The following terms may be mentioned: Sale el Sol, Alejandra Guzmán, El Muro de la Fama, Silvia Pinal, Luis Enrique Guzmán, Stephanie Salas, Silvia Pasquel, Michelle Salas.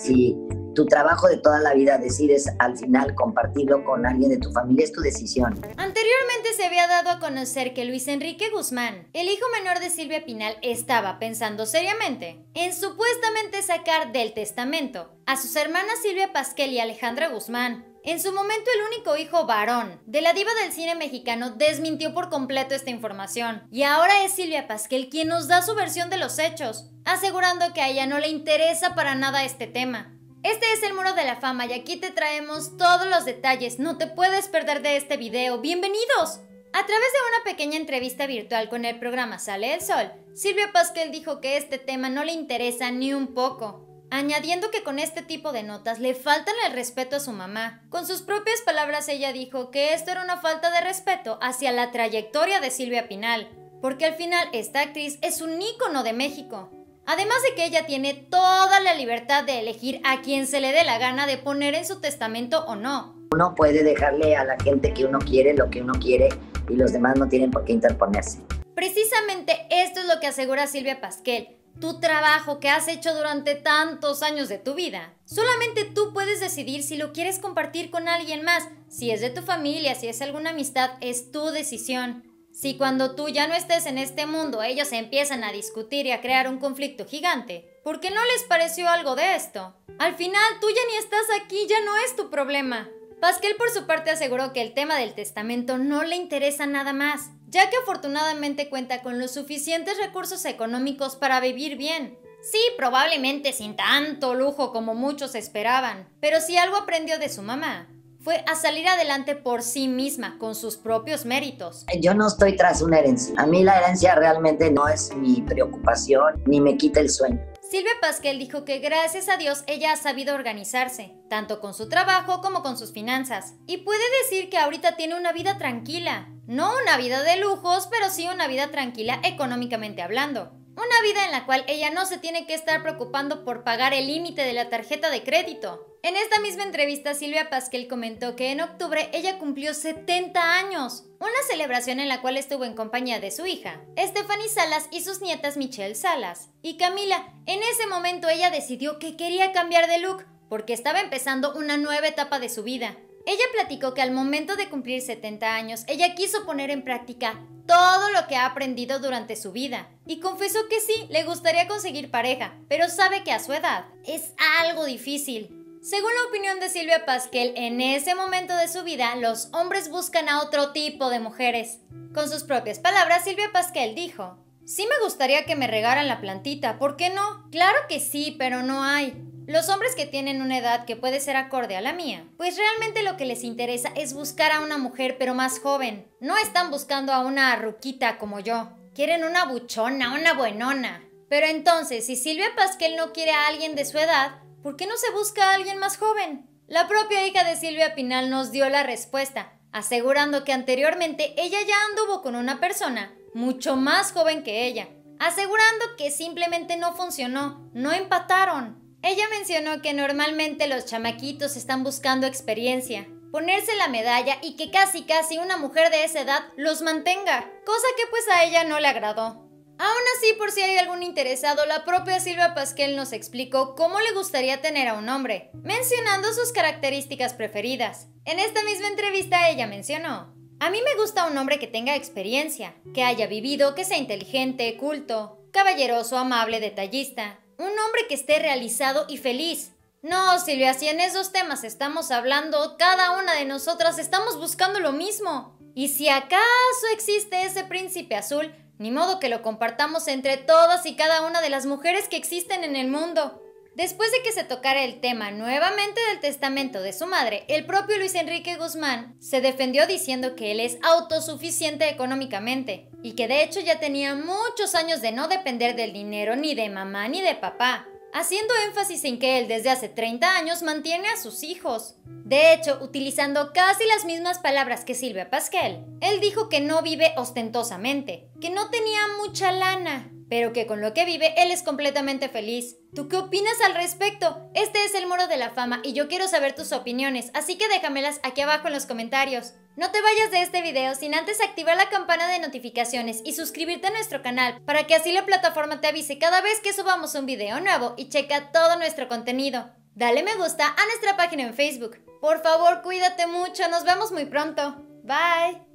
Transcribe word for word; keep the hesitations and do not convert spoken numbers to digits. Si tu trabajo de toda la vida decides al final compartirlo con alguien de tu familia, es tu decisión. Anteriormente se había dado a conocer que Luis Enrique Guzmán, el hijo menor de Silvia Pinal, estaba pensando seriamente en supuestamente sacar del testamento a sus hermanas Silvia Pasquel y Alejandra Guzmán. En su momento, el único hijo varón de la diva del cine mexicano desmintió por completo esta información, y ahora es Silvia Pasquel quien nos da su versión de los hechos, asegurando que a ella no le interesa para nada este tema. Este es El Muro de la Fama y aquí te traemos todos los detalles, no te puedes perder de este video. ¡Bienvenidos! A través de una pequeña entrevista virtual con el programa Sale el Sol, Silvia Pasquel dijo que este tema no le interesa ni un poco, añadiendo que con este tipo de notas le faltan el respeto a su mamá. Con sus propias palabras, ella dijo que esto era una falta de respeto hacia la trayectoria de Silvia Pinal, porque al final esta actriz es un ícono de México. Además de que ella tiene toda la libertad de elegir a quien se le dé la gana de poner en su testamento o no. Uno puede dejarle a la gente que uno quiere lo que uno quiere y los demás no tienen por qué interponerse. Precisamente esto es lo que asegura Silvia Pasquel. Tu trabajo que has hecho durante tantos años de tu vida, solamente tú puedes decidir si lo quieres compartir con alguien más. Si es de tu familia, si es alguna amistad, es tu decisión. Si cuando tú ya no estés en este mundo, ellos empiezan a discutir y a crear un conflicto gigante, ¿por qué no les pareció algo de esto? Al final, tú ya ni estás aquí, ya no es tu problema. Pasquel, por su parte, aseguró que el tema del testamento no le interesa nada más, ya que afortunadamente cuenta con los suficientes recursos económicos para vivir bien. Sí, probablemente sin tanto lujo como muchos esperaban, pero si algo aprendió de su mamá, fue a salir adelante por sí misma, con sus propios méritos. Yo no estoy tras una herencia. A mí la herencia realmente no es mi preocupación, ni me quita el sueño. Silvia Pasquel dijo que gracias a Dios ella ha sabido organizarse, tanto con su trabajo como con sus finanzas, y puede decir que ahorita tiene una vida tranquila, no una vida de lujos, pero sí una vida tranquila económicamente hablando, una vida en la cual ella no se tiene que estar preocupando por pagar el límite de la tarjeta de crédito. En esta misma entrevista, Silvia Pasquel comentó que en octubre ella cumplió setenta años, una celebración en la cual estuvo en compañía de su hija, Stephanie Salas, y sus nietas Michelle Salas y Camila. En ese momento ella decidió que quería cambiar de look porque estaba empezando una nueva etapa de su vida. Ella platicó que al momento de cumplir setenta años, ella quiso poner en práctica todo lo que ha aprendido durante su vida, y confesó que sí, le gustaría conseguir pareja, pero sabe que a su edad es algo difícil. Según la opinión de Silvia Pasquel, en ese momento de su vida, los hombres buscan a otro tipo de mujeres. Con sus propias palabras, Silvia Pasquel dijo: sí me gustaría que me regaran la plantita, ¿por qué no? Claro que sí, pero no hay. Los hombres que tienen una edad que puede ser acorde a la mía, pues realmente lo que les interesa es buscar a una mujer pero más joven. No están buscando a una ruquita como yo. Quieren una buchona, una buenona. Pero entonces, si Silvia Pasquel no quiere a alguien de su edad, ¿por qué no se busca a alguien más joven? La propia hija de Silvia Pinal nos dio la respuesta, asegurando que anteriormente ella ya anduvo con una persona mucho más joven que ella, asegurando que simplemente no funcionó, no empataron. Ella mencionó que normalmente los chamaquitos están buscando experiencia, ponerse la medalla y que casi casi una mujer de esa edad los mantenga, cosa que pues a ella no le agradó. Aún así, por si hay algún interesado, la propia Silvia Pasquel nos explicó cómo le gustaría tener a un hombre, mencionando sus características preferidas. En esta misma entrevista ella mencionó: a mí me gusta un hombre que tenga experiencia, que haya vivido, que sea inteligente, culto, caballeroso, amable, detallista, un hombre que esté realizado y feliz. No, Silvia, si en esos temas estamos hablando, cada una de nosotras estamos buscando lo mismo. Y si acaso existe ese príncipe azul, ni modo que lo compartamos entre todas y cada una de las mujeres que existen en el mundo. Después de que se tocara el tema nuevamente del testamento de su madre, el propio Luis Enrique Guzmán se defendió diciendo que él es autosuficiente económicamente y que de hecho ya tenía muchos años de no depender del dinero ni de mamá ni de papá, haciendo énfasis en que él desde hace treinta años mantiene a sus hijos. De hecho, utilizando casi las mismas palabras que Silvia Pasquel, él dijo que no vive ostentosamente, que no tenía mucha lana, pero que con lo que vive él es completamente feliz. ¿Tú qué opinas al respecto? Este es El Muro de la Fama y yo quiero saber tus opiniones, así que déjamelas aquí abajo en los comentarios. No te vayas de este video sin antes activar la campana de notificaciones y suscribirte a nuestro canal para que así la plataforma te avise cada vez que subamos un video nuevo, y checa todo nuestro contenido. Dale me gusta a nuestra página en Facebook. Por favor, cuídate mucho. Nos vemos muy pronto. Bye.